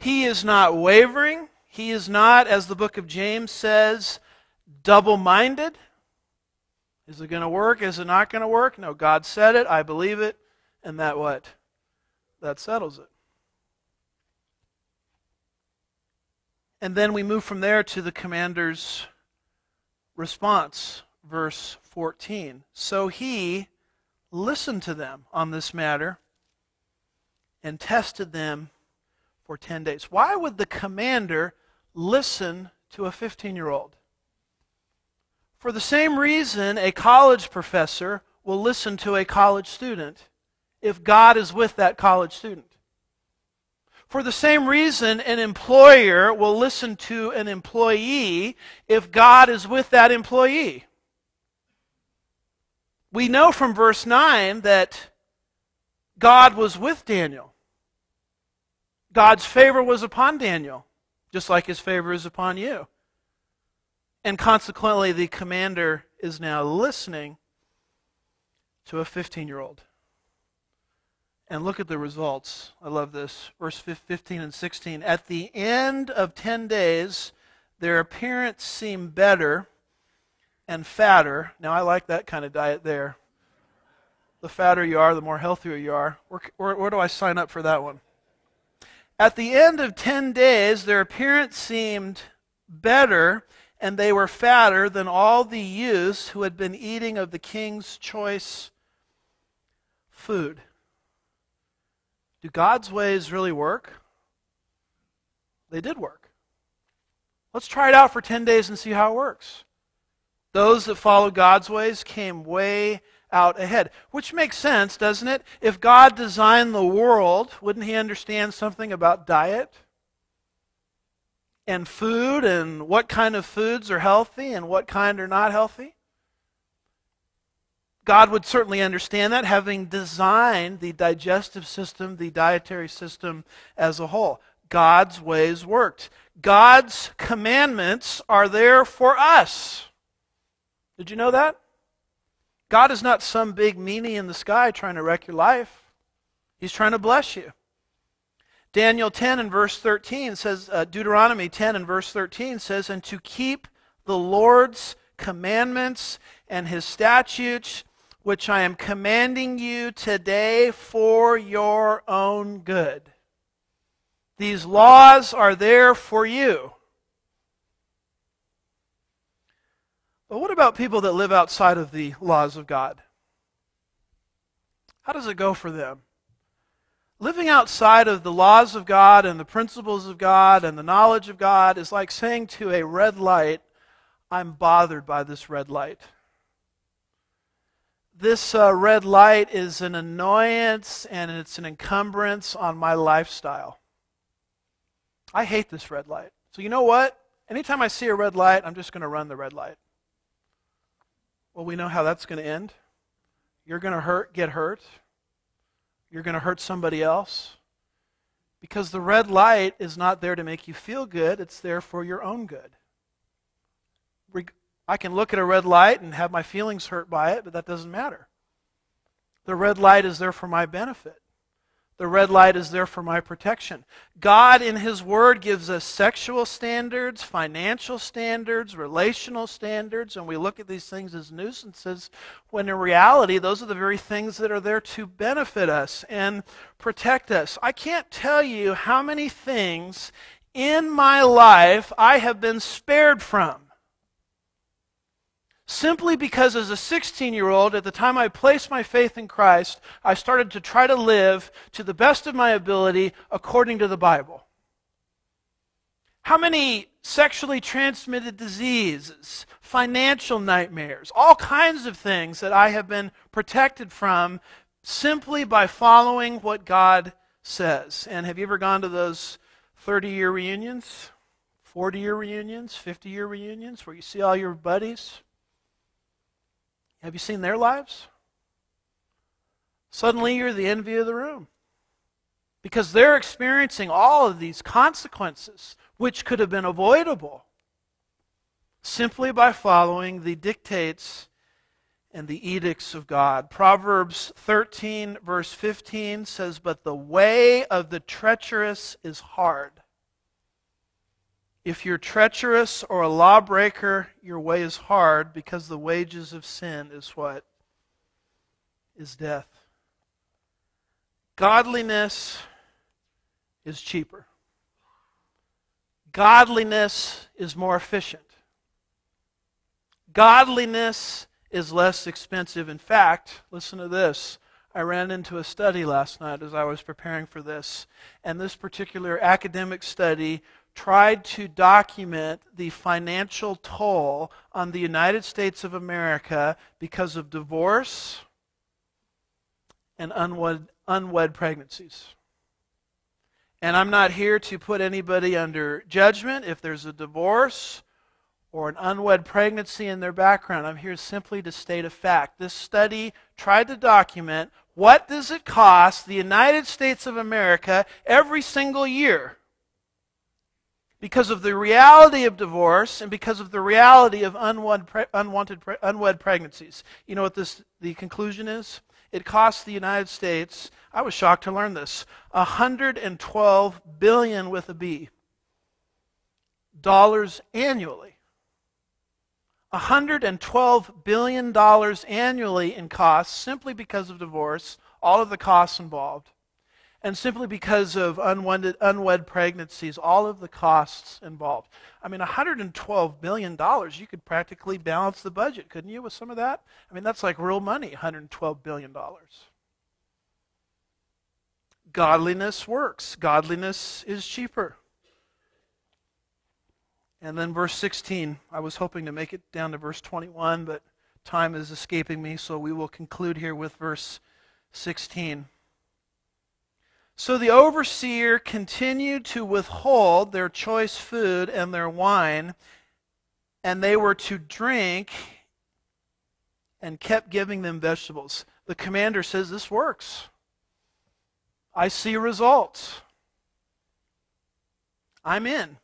He is not wavering. He is not, as the book of James says, double-minded. Is it going to work? Is it not going to work? No, God said it. I believe it. And that what? That settles it. And then we move from there to the commander's response, verse fourteen. So he listened to them on this matter and tested them for ten days. Why would the commander listen to a fifteen-year-old? For the same reason a college professor will listen to a college student if God is with that college student. For the same reason, an employer will listen to an employee if God is with that employee. We know from verse nine that God was with Daniel. God's favor was upon Daniel, just like his favor is upon you. And consequently, the commander is now listening to a fifteen-year-old. And look at the results. I love this. Verse fifteen and sixteen. At the end of ten days, their appearance seemed better and fatter. Now, I like that kind of diet there. The fatter you are, the more healthier you are. Where, where, where do I sign up for that one? At the end of ten days, their appearance seemed better, and they were fatter than all the youths who had been eating of the king's choice food. Do God's ways really work? They did work. Let's try it out for ten days and see how it works. Those that follow God's ways came way out ahead, which makes sense, doesn't it? If God designed the world, wouldn't He understand something about diet and food and what kind of foods are healthy and what kind are not healthy? God would certainly understand that, having designed the digestive system, the dietary system as a whole. God's ways worked. God's commandments are there for us. Did you know that? God is not some big meanie in the sky trying to wreck your life. He's trying to bless you. Daniel ten and verse thirteen says, uh, Deuteronomy ten and verse thirteen says, and to keep the Lord's commandments and his statutes, which I am commanding you today for your own good. These laws are there for you. But what about people that live outside of the laws of God? How does it go for them? Living outside of the laws of God and the principles of God and the knowledge of God is like saying to a red light, I'm bothered by this red light. This uh, red light is an annoyance and it's an encumbrance on my lifestyle. I hate this red light. So you know what? Anytime I see a red light, I'm just going to run the red light. Well, we know how that's going to end. You're going to hurt, get hurt. You're going to hurt somebody else. Because the red light is not there to make you feel good. It's there for your own good. I can look at a red light and have my feelings hurt by it, but that doesn't matter. The red light is there for my benefit. The red light is there for my protection. God in His Word gives us sexual standards, financial standards, relational standards, and we look at these things as nuisances, when in reality, those are the very things that are there to benefit us and protect us. I can't tell you how many things in my life I have been spared from. Simply because as a sixteen-year-old, at the time I placed my faith in Christ, I started to try to live to the best of my ability according to the Bible. How many sexually transmitted diseases, financial nightmares, all kinds of things that I have been protected from simply by following what God says. And have you ever gone to those thirty-year reunions, forty-year reunions, fifty-year reunions where you see all your buddies? Have you seen their lives? Suddenly you're the envy of the room because they're experiencing all of these consequences which could have been avoidable simply by following the dictates and the edicts of God. Proverbs thirteen verse fifteen says, but the way of the treacherous is hard. If you're treacherous or a lawbreaker, your way is hard because the wages of sin is what? Is death. Godliness is cheaper. Godliness is more efficient. Godliness is less expensive. In fact, listen to this. I ran into a study last night as I was preparing for this, and this particular academic study tried to document the financial toll on the United States of America because of divorce and unwed, unwed pregnancies. And I'm not here to put anybody under judgment if there's a divorce or an unwed pregnancy in their background. I'm here simply to state a fact. This study tried to document what does it cost the United States of America every single year because of the reality of divorce and because of the reality of unwanted, unwed pregnancies. You know what this the conclusion is? It costs the United States, I was shocked to learn this, one hundred twelve billion dollars with a B, dollars annually. one hundred twelve billion dollars annually in costs simply because of divorce, all of the costs involved. And simply because of unwed, unwed pregnancies, all of the costs involved. I mean, one hundred twelve billion dollars, you could practically balance the budget, couldn't you, with some of that? I mean, that's like real money, one hundred twelve billion dollars. Godliness works. Godliness is cheaper. And then verse sixteen, I was hoping to make it down to verse twenty-one, but time is escaping me, so we will conclude here with verse sixteen. So the overseer continued to withhold their choice food and their wine, and they were to drink and kept giving them vegetables. The commander says, this works. I see results. I'm in.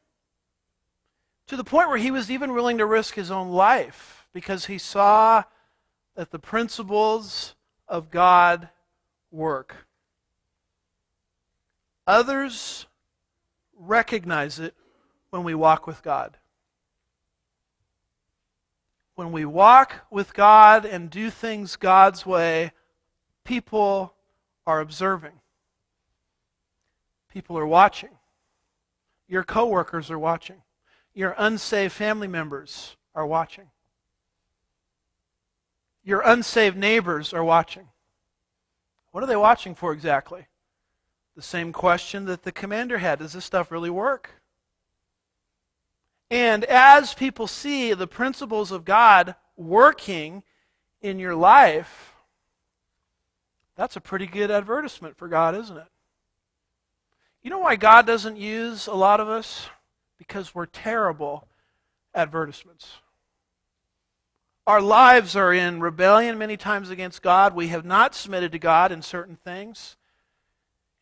To the point where he was even willing to risk his own life because he saw that the principles of God work. Others recognize it when we walk with God. When we walk with God and do things God's way, people are observing. People are watching. Your coworkers are watching. Your unsaved family members are watching. Your unsaved neighbors are watching. What are they watching for exactly? The same question that the commander had. Does this stuff really work? And as people see the principles of God working in your life, that's a pretty good advertisement for God, isn't it? You know why God doesn't use a lot of us? Because we're terrible advertisements. Our lives are in rebellion many times against God. We have not submitted to God in certain things.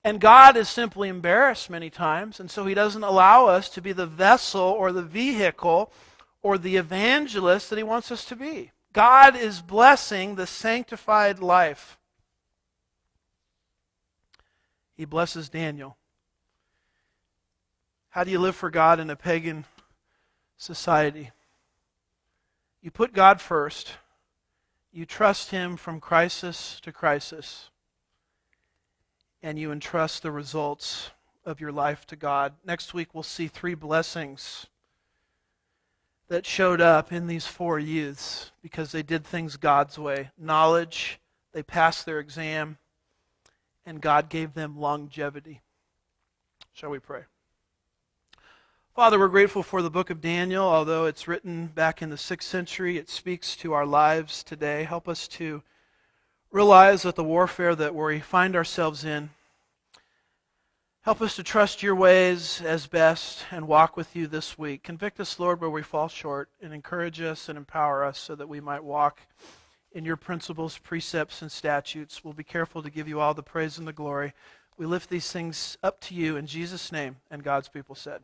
And God is simply embarrassed many times, and so He doesn't allow us to be the vessel or the vehicle or the evangelist that He wants us to be. God is blessing the sanctified life. He blesses Daniel. How do you live for God in a pagan society? You put God first. You trust Him from crisis to crisis. And you entrust the results of your life to God. Next week we'll see three blessings that showed up in these four youths because they did things God's way. Knowledge, they passed their exam, and God gave them longevity. Shall we pray? Father, we're grateful for the book of Daniel. Although it's written back in the sixth century, it speaks to our lives today. Help us to realize that the warfare that we find ourselves in, help us to trust your ways as best and walk with you this week. Convict us, Lord, where we fall short, and encourage us and empower us so that we might walk in your principles, precepts, and statutes. We'll be careful to give you all the praise and the glory. We lift these things up to you in Jesus' name, and God's people said.